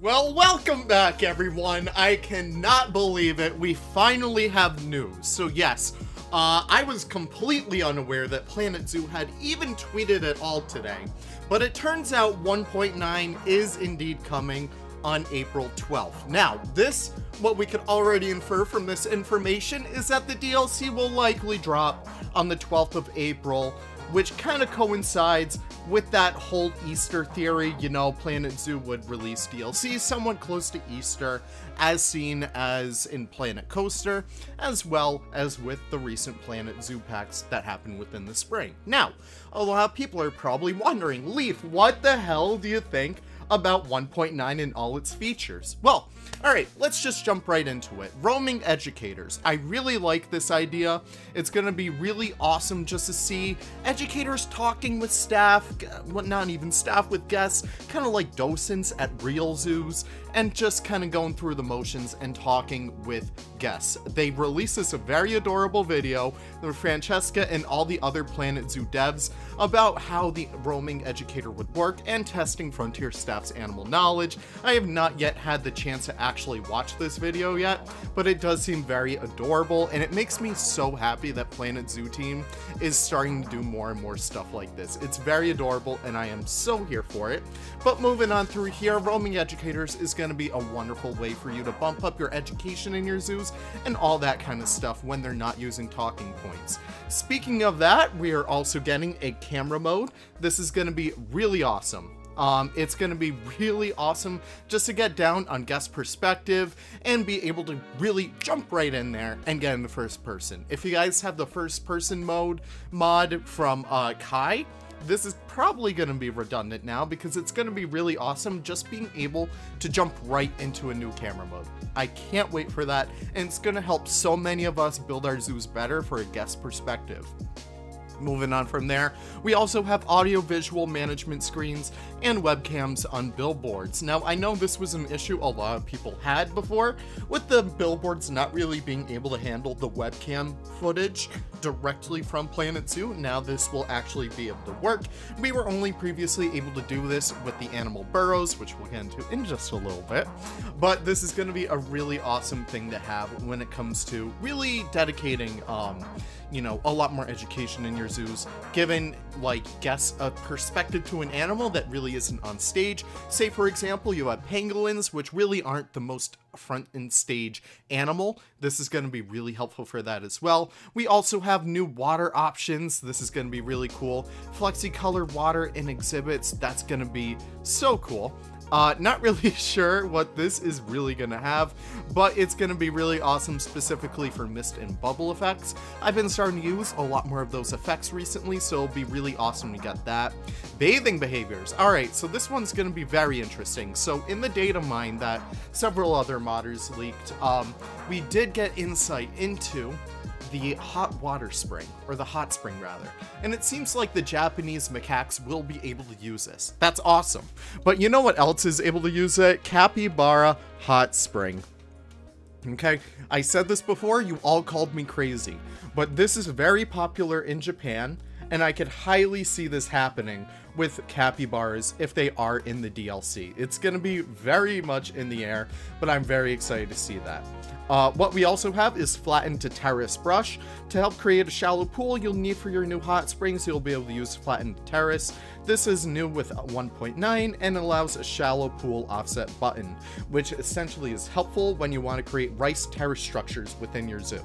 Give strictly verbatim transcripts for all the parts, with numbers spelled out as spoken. Well, welcome back, everyone. I cannot believe it. We finally have news. So yes, uh, I was completely unaware that Planet Zoo had even tweeted at all today, but it turns out one point nine is indeed coming on April twelfth. Now, this, what we could already infer from this information is that the D L C will likely drop on the twelfth of April, which kind of coincides with that whole Easter theory. You know, Planet Zoo would release D L C somewhat close to Easter, as seen as in Planet Coaster, as well as with the recent Planet Zoo packs that happened within the spring. Now, a lot of people are probably wondering, Leaf, what the hell do you think about one point nine and all its features? Well, all right, let's just jump right into it. Roaming educators. I really like this idea. It's gonna be really awesome just to see educators talking with staff, well, not even staff, with guests, kind of like docents at real zoos, and just kind of going through the motions and talking with guests. They released this a very adorable video with Francesca and all the other Planet Zoo devs about how the roaming educator would work and testing Frontier staff's animal knowledge. I have not yet had the chance to actually watch this video yet, but it does seem very adorable, and it makes me so happy that Planet Zoo team is starting to do more and more stuff like this. It's very adorable, and I am so here for it. But moving on through here, roaming educators is going to be a wonderful way for you to bump up your education in your zoos and all that kind of stuff when they're not using talking points. Speaking of that, we are also getting a camera mode. This is going to be really awesome. Um, it's going to be really awesome just to get down on guest perspective and be able to really jump right in there and get in the first person. If you guys have the first person mode mod from uh, Kai, this is probably going to be redundant now because it's going to be really awesome just being able to jump right into a new camera mode. I can't wait for that, and it's going to help so many of us build our zoos better for a guest perspective. Moving on from there, we also have audio-visual management screens and webcams on billboards. Now, I know this was an issue a lot of people had before, with the billboards not really being able to handle the webcam footage directly from Planet Zoo. Now this will actually be able to work. We were only previously able to do this with the animal burrows, which we'll get into in just a little bit, but this is going to be a really awesome thing to have when it comes to really dedicating, um, you know, a lot more education in your zoos, giving like guests a perspective to an animal that really isn't on stage. Say for example you have pangolins, which really aren't the most front and stage animal. This is going to be really helpful for that as well. We also have new water options. This is going to be really cool. Flexi-colored water in exhibits. That's going to be so cool. Uh, not really sure what this is really going to have, but it's going to be really awesome specifically for mist and bubble effects. I've been starting to use a lot more of those effects recently, so it'll be really awesome to get that. Bathing behaviors. Alright, so this one's going to be very interesting. So in the data mine that several other modders leaked, um, we did get insight into the hot water spring, or the hot spring rather, and it seems like the Japanese macaques will be able to use this. That's awesome. But you know what else is able to use it? Capybara hot spring. Okay, I said this before, you all called me crazy, but this is very popular in Japan, and I could highly see this happening with capybaras if they are in the D L C. It's going to be very much in the air, but I'm very excited to see that. Uh, what we also have is flattened to terrace brush. To help create a shallow pool you'll need for your new hot springs, you'll be able to use flattened to terrace. This is new with one point nine and allows a shallow pool offset button, which essentially is helpful when you want to create rice terrace structures within your zoo.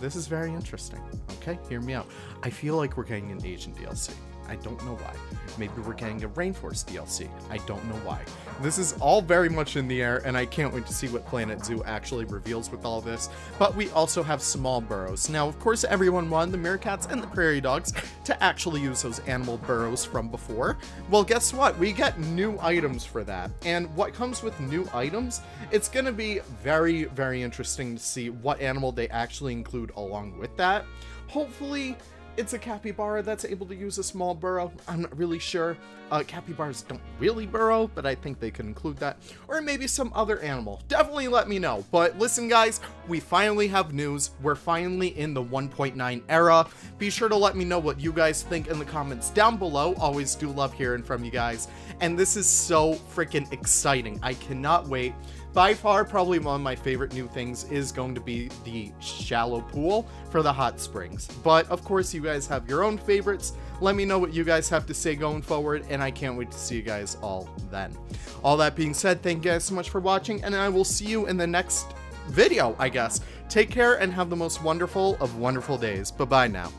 This is very interesting. Okay, hear me out. I feel like we're getting an Asian D L C. I don't know why. Maybe we're getting a Rainforest D L C. I don't know why. This is all very much in the air, and I can't wait to see what Planet Zoo actually reveals with all this. But we also have small burrows. Now, of course, everyone wanted the meerkats and the prairie dogs to actually use those animal burrows from before. Well, guess what? We get new items for that. And what comes with new items? It's going to be very, very interesting to see what animal they actually include along with that. Hopefully It's a capybara that's able to use a small burrow. I'm not really sure. Uh, capybaras don't really burrow, but I think they could include that. Or maybe some other animal. Definitely let me know. But listen, guys, we finally have news. We're finally in the one point nine era. Be sure to let me know what you guys think in the comments down below. Always do love hearing from you guys. And this is so freaking exciting. I cannot wait. By far, probably one of my favorite new things is going to be the shallow pool for the hot springs. But of course, you guys have your own favorites. Let me know what you guys have to say going forward, and I can't wait to see you guys all then. All that being said, thank you guys so much for watching, and I will see you in the next video, I guess. Take care and have the most wonderful of wonderful days. Bye-bye now.